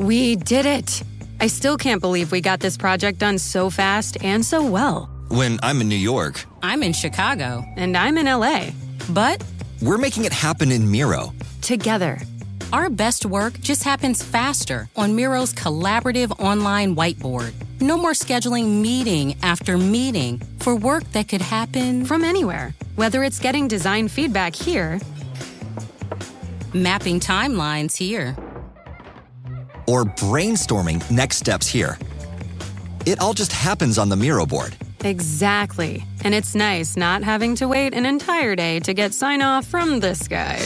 We did it! I still can't believe we got this project done so fast and so well. When I'm in New York, I'm in Chicago, and I'm in LA. But we're making it happen in Miro. Together. Our best work just happens faster on Miro's collaborative online whiteboard. No more scheduling meeting after meeting for work that could happen from anywhere. Whether it's getting design feedback here, mapping timelines here, or brainstorming next steps here. It all just happens on the Miro board. Exactly. And it's nice not having to wait an entire day to get sign-off from this guy.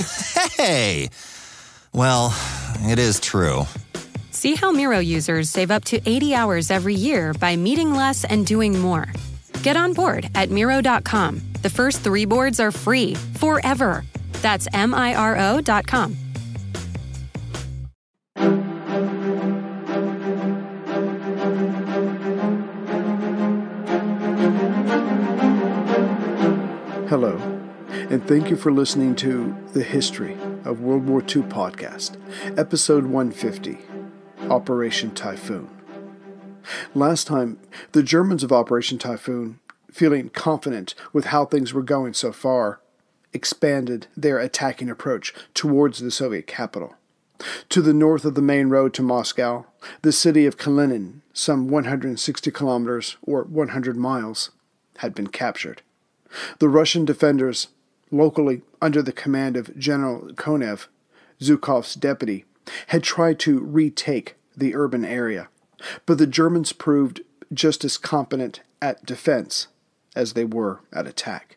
Hey! Well, it is true. See how Miro users save up to 80 hours every year by meeting less and doing more. Get on board at Miro.com. The first 3 boards are free, forever. That's MIRO.com. Hello, and thank you for listening to The History of World War II Podcast, Episode 150, Operation Typhoon. Last time, the Germans of Operation Typhoon, feeling confident with how things were going so far, expanded their attacking approach towards the Soviet capital. To the north of the main road to Moscow, the city of Kalinin, some 160 kilometers or 100 miles, had been captured. The Russian defenders, locally under the command of General Konev, Zhukov's deputy, had tried to retake the urban area, but the Germans proved just as competent at defense as they were at attack.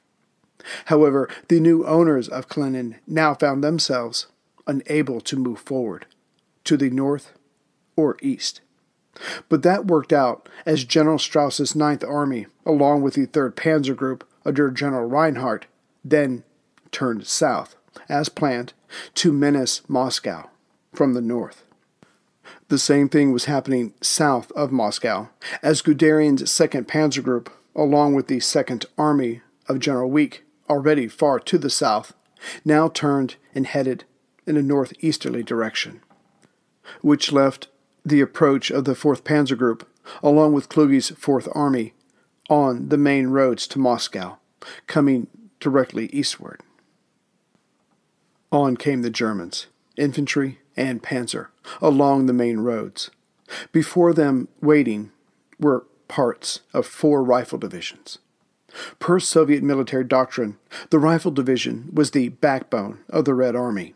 However, the new owners of Klin now found themselves unable to move forward, to the north or east. But that worked out as General Strauss's 9th Army, along with the 3rd Panzer Group, under General Reinhardt, then turned south, as planned, to menace Moscow from the north. The same thing was happening south of Moscow, as Guderian's 2nd Panzer Group, along with the 2nd Army of General Weichs, already far to the south, now turned and headed in a northeasterly direction, which left the approach of the 4th Panzer Group, along with Kluge's 4th Army, on the main roads to Moscow, coming directly eastward. On came the Germans, infantry and panzer, along the main roads. Before them, waiting, were parts of 4 rifle divisions. Per Soviet military doctrine, the rifle division was the backbone of the Red Army.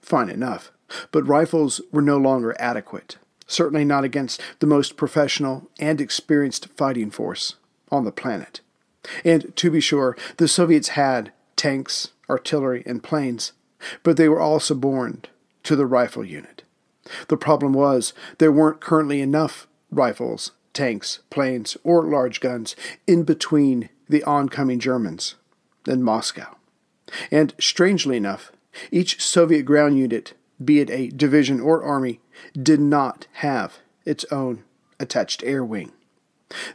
Fine enough, but rifles were no longer adequate, certainly not against the most professional and experienced fighting force on the planet. And to be sure, the Soviets had tanks, artillery, and planes, but they were all suborned to the rifle unit. The problem was there weren't currently enough rifles, tanks, planes, or large guns in between the oncoming Germans and Moscow. And strangely enough, each Soviet ground unit, be it a division or army, did not have its own attached air wing.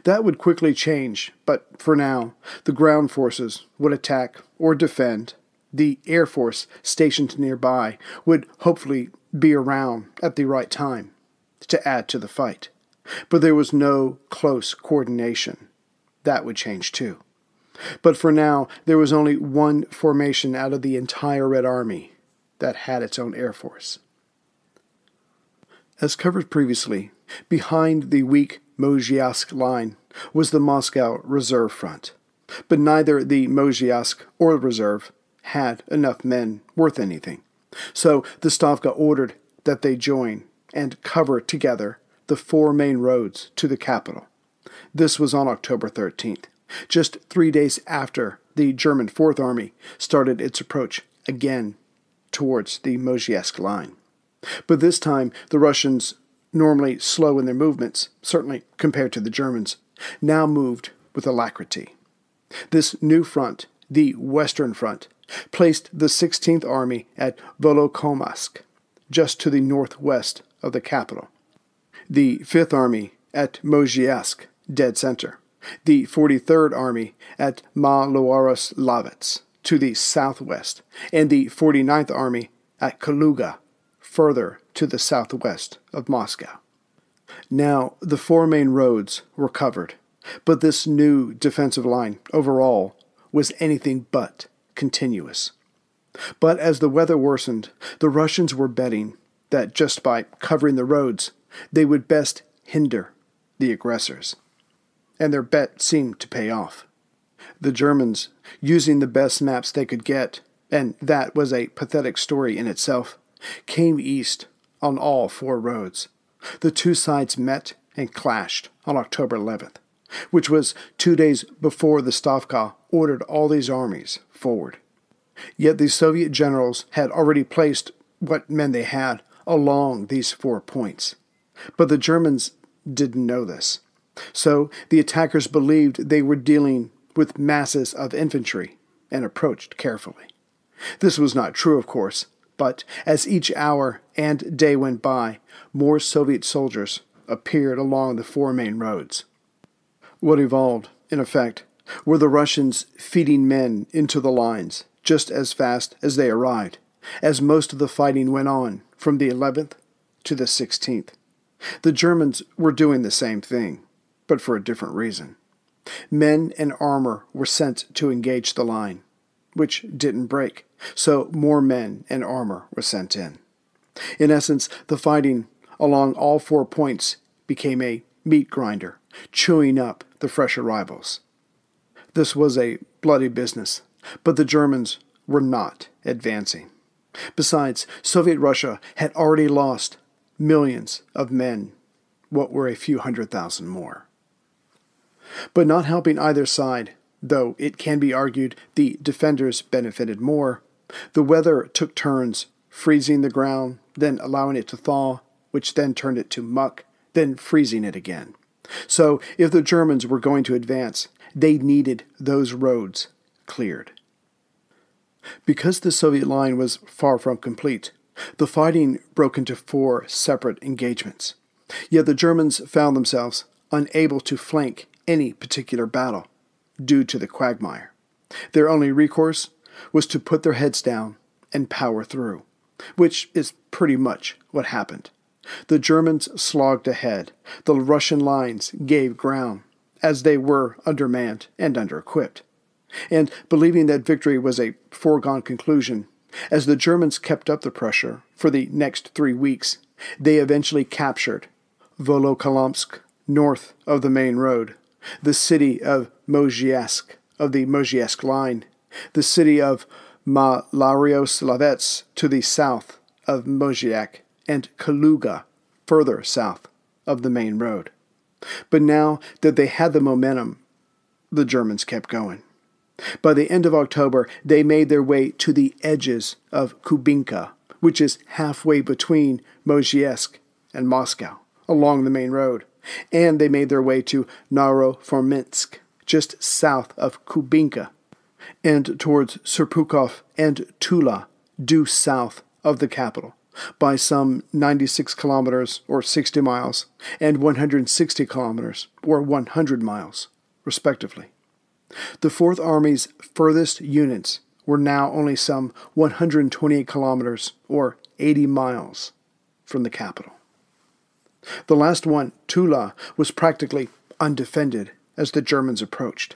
That would quickly change, but for now, the ground forces would attack or defend. The air force stationed nearby would hopefully be around at the right time to add to the fight. But there was no close coordination. That would change too. But for now, there was only one formation out of the entire Red Army that had its own air force. As covered previously, behind the weak Mozhaysk line was the Moscow Reserve Front, but neither the Mozhaysk or Reserve had enough men worth anything, so the Stavka ordered that they join and cover together the 4 main roads to the capital. This was on October 13th, just 3 days after the German 4th Army started its approach again towards the Mozhaysk line. But this time, the Russians, normally slow in their movements, certainly compared to the Germans, now moved with alacrity. This new front, the Western Front, placed the 16th Army at Volokolamsk, just to the northwest of the capital, the 5th Army at Mozhaysk, dead center, the 43rd Army at Maloyaroslavets, to the southwest, and the 49th Army at Kaluga, further to the southwest of Moscow. Now, the four main roads were covered, but this new defensive line overall was anything but continuous. But as the weather worsened, the Russians were betting that just by covering the roads, they would best hinder the aggressors. And their bet seemed to pay off. The Germans, using the best maps they could get, and that was a pathetic story in itself, came east on all four roads. The two sides met and clashed on October 11th, which was 2 days before the Stavka ordered all these armies forward. Yet the Soviet generals had already placed what men they had along these 4 points. But the Germans didn't know this. So the attackers believed they were dealing with masses of infantry and approached carefully. This was not true, of course, but as each hour and day went by, more Soviet soldiers appeared along the four main roads. What evolved, in effect, were the Russians feeding men into the lines just as fast as they arrived, as most of the fighting went on from the 11th to the 16th. The Germans were doing the same thing, but for a different reason. Men and armor were sent to engage the line, which didn't break, so more men and armor were sent in. In essence, the fighting along all 4 points became a meat grinder, chewing up the fresh arrivals. This was a bloody business, but the Germans were not advancing. Besides, Soviet Russia had already lost millions of men, what were a few 100,000 more. But not helping either side, though it can be argued the defenders benefited more, the weather took turns, freezing the ground, then allowing it to thaw, which then turned it to muck, then freezing it again. So if the Germans were going to advance, they needed those roads cleared. Because the Soviet line was far from complete, the fighting broke into 4 separate engagements. Yet the Germans found themselves unable to flank any particular battle due to the quagmire. Their only recourse was to put their heads down and power through, which is pretty much what happened. The Germans slogged ahead. The Russian lines gave ground, as they were undermanned and under-equipped. And believing that victory was a foregone conclusion, as the Germans kept up the pressure for the next 3 weeks, they eventually captured Volokolamsk, north of the main road, the city of Mozhaysk, of the Mozhaysk line, the city of Maloyaroslavets to the south of Mozhaysk, and Kaluga, further south of the main road. But now that they had the momentum, the Germans kept going. By the end of October, they made their way to the edges of Kubinka, which is halfway between Mozhaysk and Moscow, along the main road, and they made their way to Naro-Fominsk, just south of Kubinka, and towards Serpukhov and Tula, due south of the capital, by some 96 kilometers or 60 miles, and 160 kilometers or 100 miles, respectively. The Fourth Army's furthest units were now only some 128 kilometers or 80 miles from the capital. The last one, Tula, was practically undefended as the Germans approached.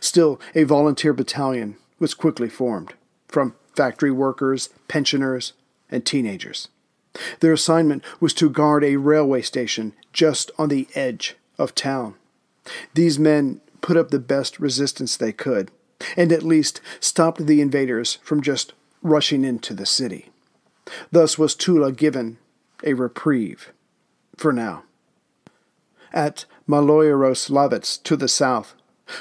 Still, a volunteer battalion was quickly formed, from factory workers, pensioners, and teenagers. Their assignment was to guard a railway station just on the edge of town. These men put up the best resistance they could, and at least stopped the invaders from just rushing into the city. Thus was Tula given a reprieve, for now. At Maloyaroslavets to the south,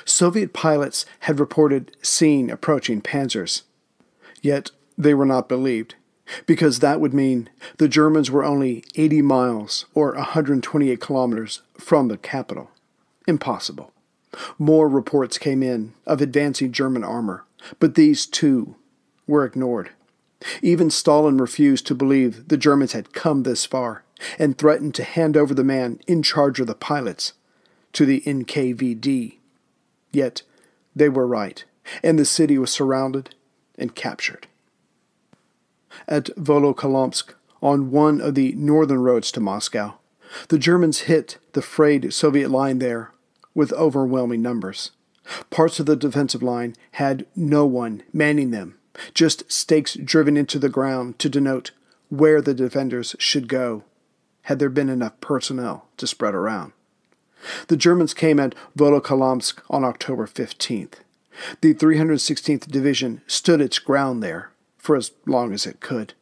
Soviet pilots had reported seeing approaching panzers. Yet they were not believed, because that would mean the Germans were only 80 miles or 128 kilometers from the capital. Impossible. More reports came in of advancing German armor, but these too were ignored. Even Stalin refused to believe the Germans had come this far, and threatened to hand over the man in charge of the pilots to the NKVD. Yet they were right, and the city was surrounded and captured. At Volokolamsk, on one of the northern roads to Moscow. The Germans hit the frayed Soviet line there with overwhelming numbers. Parts of the defensive line had no one manning them, just stakes driven into the ground to denote where the defenders should go, had there been enough personnel to spread around. The Germans came at Volokolamsk on October 15th. The 316th Division stood its ground there for as long as it could,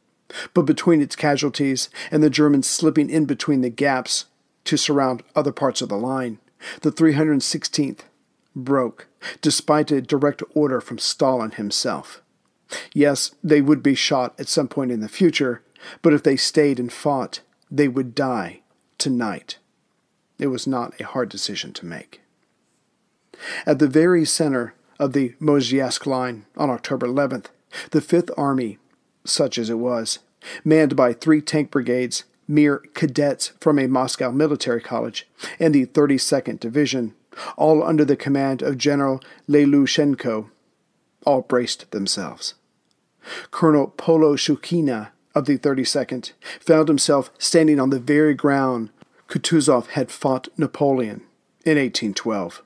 but between its casualties and the Germans slipping in between the gaps to surround other parts of the line, the 316th broke, despite a direct order from Stalin himself. Yes, they would be shot at some point in the future, but if they stayed and fought, they would die tonight. It was not a hard decision to make. At the very center of the Mozhaysk line on October 11th, the 5th Army, such as it was, manned by 3 tank brigades, mere cadets from a Moscow military college, and the 32nd Division, all under the command of General Lelyushenko, all braced themselves. Colonel Poloshukhina of the 32nd found himself standing on the very ground Kutuzov had fought Napoleon in 1812.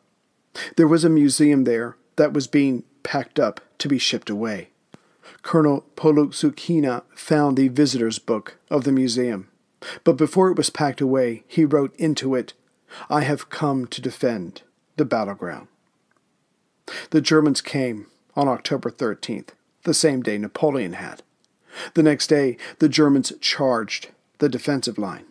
There was a museum there that was being packed up to be shipped away. Colonel Poloshukhina found the visitor's book of the museum, but before it was packed away, he wrote into it, "I have come to defend the battleground." The Germans came on October 13th, the same day Napoleon had. The next day, the Germans charged the defensive line.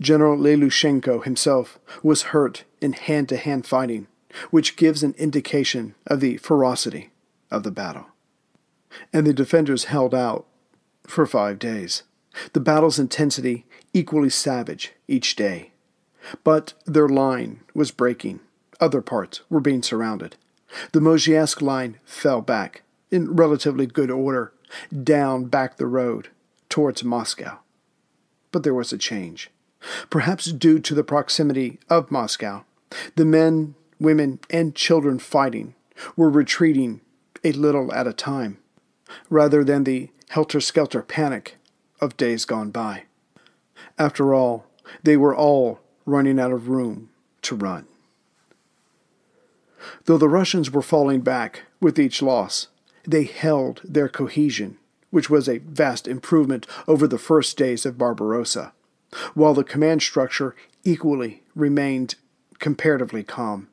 General Lelyushenko himself was hurt in hand-to-hand fighting, which gives an indication of the ferocity of the battle. And the defenders held out for 5 days. The battle's intensity equally savage each day. But their line was breaking. Other parts were being surrounded. The Mozhaysk line fell back, in relatively good order, down back the road, towards Moscow. But there was a change. Perhaps due to the proximity of Moscow, the men, women, and children fighting were retreating a little at a time, rather than the helter-skelter panic of days gone by. After all, they were all running out of room to run. Though the Russians were falling back with each loss, they held their cohesion, which was a vast improvement over the first days of Barbarossa, while the command structure equally remained comparatively calm,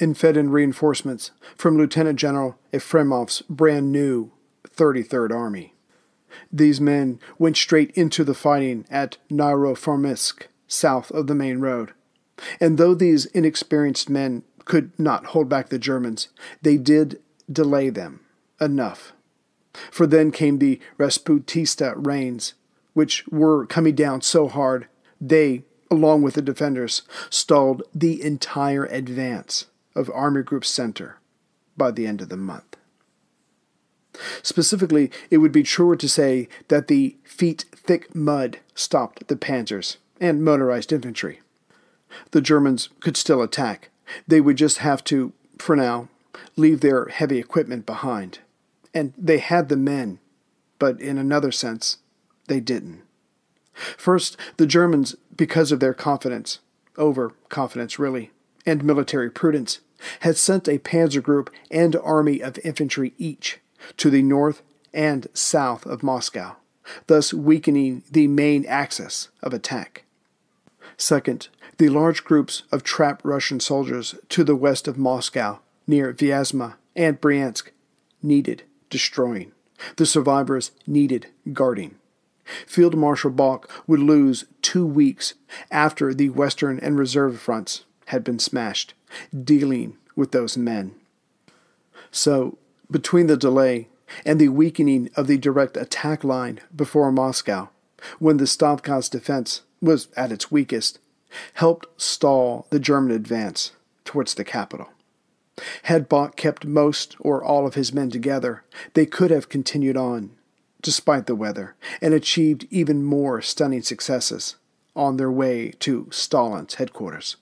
and fed in reinforcements from Lieutenant General Efremov's brand-new 33rd Army. These men went straight into the fighting at Naro-Fominsk, south of the main road, and though these inexperienced men could not hold back the Germans, they did delay them enough. For then came the Rasputista rains, which were coming down so hard, they, along with the defenders, stalled the entire advance of Army Group Center by the end of the month. Specifically, it would be truer to say that the feet-thick mud stopped the panzers and motorized infantry. The Germans could still attack. They would just have to, for now, leave their heavy equipment behind. And they had the men, but in another sense, they didn't. First, the Germans, because of their confidence, overconfidence really, and military prudence, had sent a panzer group and army of infantry each to the north and south of Moscow, thus weakening the main axis of attack. Second, the large groups of trapped Russian soldiers to the west of Moscow, near Vyazma and Bryansk, needed destroying. The survivors needed guarding. Field Marshal Bock would lose 2 weeks after the Western and Reserve fronts had been smashed, dealing with those men. So, between the delay and the weakening of the direct attack line before Moscow, when the Stavka's defense was at its weakest, helped stall the German advance towards the capital. Had Bock kept most or all of his men together, they could have continued on, despite the weather, and achieved even more stunning successes on their way to Stalin's headquarters.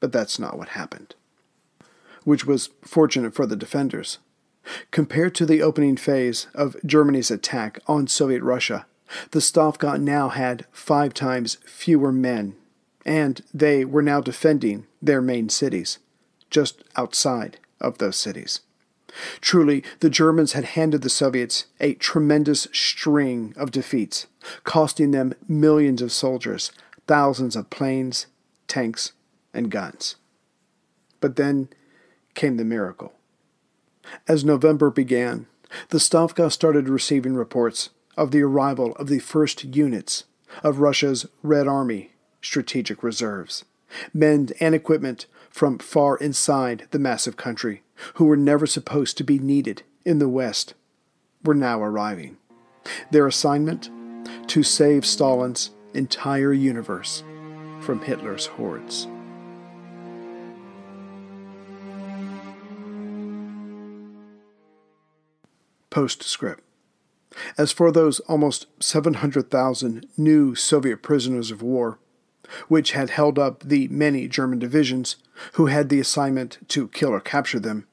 But that's not what happened, which was fortunate for the defenders. Compared to the opening phase of Germany's attack on Soviet Russia, The Stavka now had 5 times fewer men, and they were now defending their main cities, just outside of those cities. Truly, the Germans had handed the Soviets a tremendous string of defeats, costing them millions of soldiers, thousands of planes, tanks, and guns. But then came the miracle. As November began, the Stavka started receiving reports of the arrival of the first units of Russia's Red Army strategic reserves, men and equipment from far inside the massive country, who were never supposed to be needed in the West, were now arriving. Their assignment? To save Stalin's entire universe from Hitler's hordes. Postscript. As for those almost 700,000 new Soviet prisoners of war, which had held up the many German divisions who had the assignment to kill or capture them,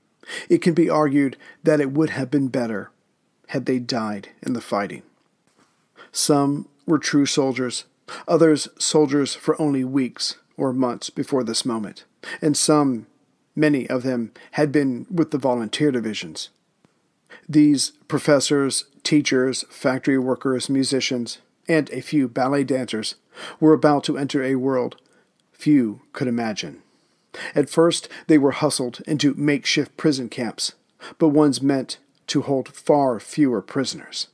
it can be argued that it would have been better had they died in the fighting. Some were true soldiers, others soldiers for only weeks or months before this moment, and some, many of them, had been with the volunteer divisions. These professors, teachers, factory workers, musicians, and a few ballet dancers were about to enter a world few could imagine. At first, they were hustled into makeshift prison camps, but ones meant to hold far fewer prisoners.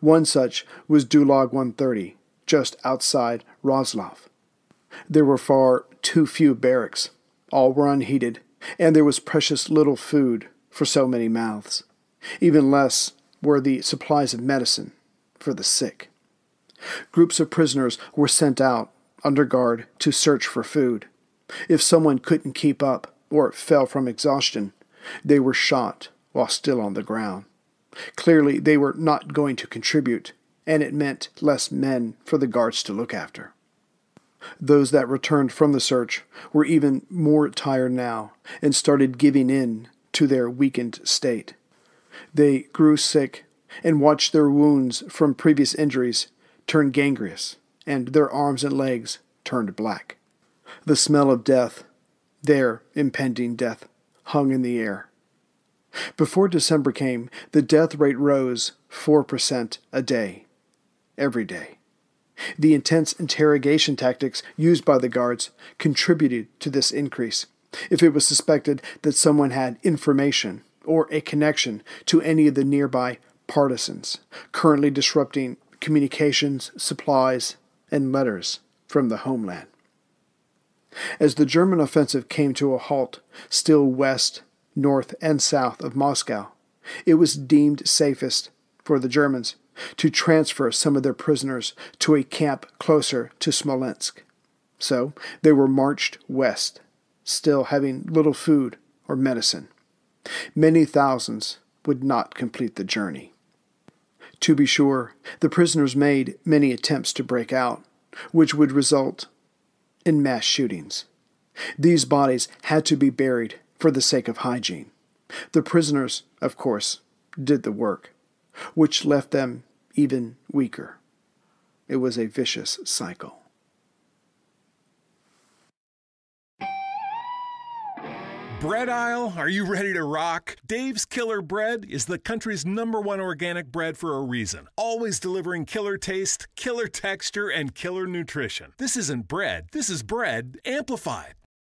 One such was Dulag 130, just outside Roslavl. There were far too few barracks, all were unheated, and there was precious little food for so many mouths. Even less were the supplies of medicine for the sick. Groups of prisoners were sent out, under guard, to search for food. If someone couldn't keep up or fell from exhaustion, they were shot while still on the ground. Clearly, they were not going to contribute, and it meant less men for the guards to look after. Those that returned from the search were even more tired now and started giving in to their weakened state. They grew sick and watched their wounds from previous injuries turned gangrenous, and their arms and legs turned black. The smell of death, their impending death, hung in the air. Before December came, the death rate rose 4% a day, every day. The intense interrogation tactics used by the guards contributed to this increase. If it was suspected that someone had information or a connection to any of the nearby partisans, currently disrupting communications, supplies, and letters from the homeland. As the German offensive came to a halt, still west, north, and south of Moscow, it was deemed safest for the Germans to transfer some of their prisoners to a camp closer to Smolensk. So they were marched west, still having little food or medicine. Many thousands would not complete the journey. To be sure, the prisoners made many attempts to break out, which would result in mass shootings. These bodies had to be buried for the sake of hygiene. The prisoners, of course, did the work, which left them even weaker. It was a vicious cycle. Bread aisle, are you ready to rock? Dave's Killer Bread is the country's #1 organic bread for a reason. Always delivering killer taste, killer texture, and killer nutrition. This isn't bread. This is bread amplified.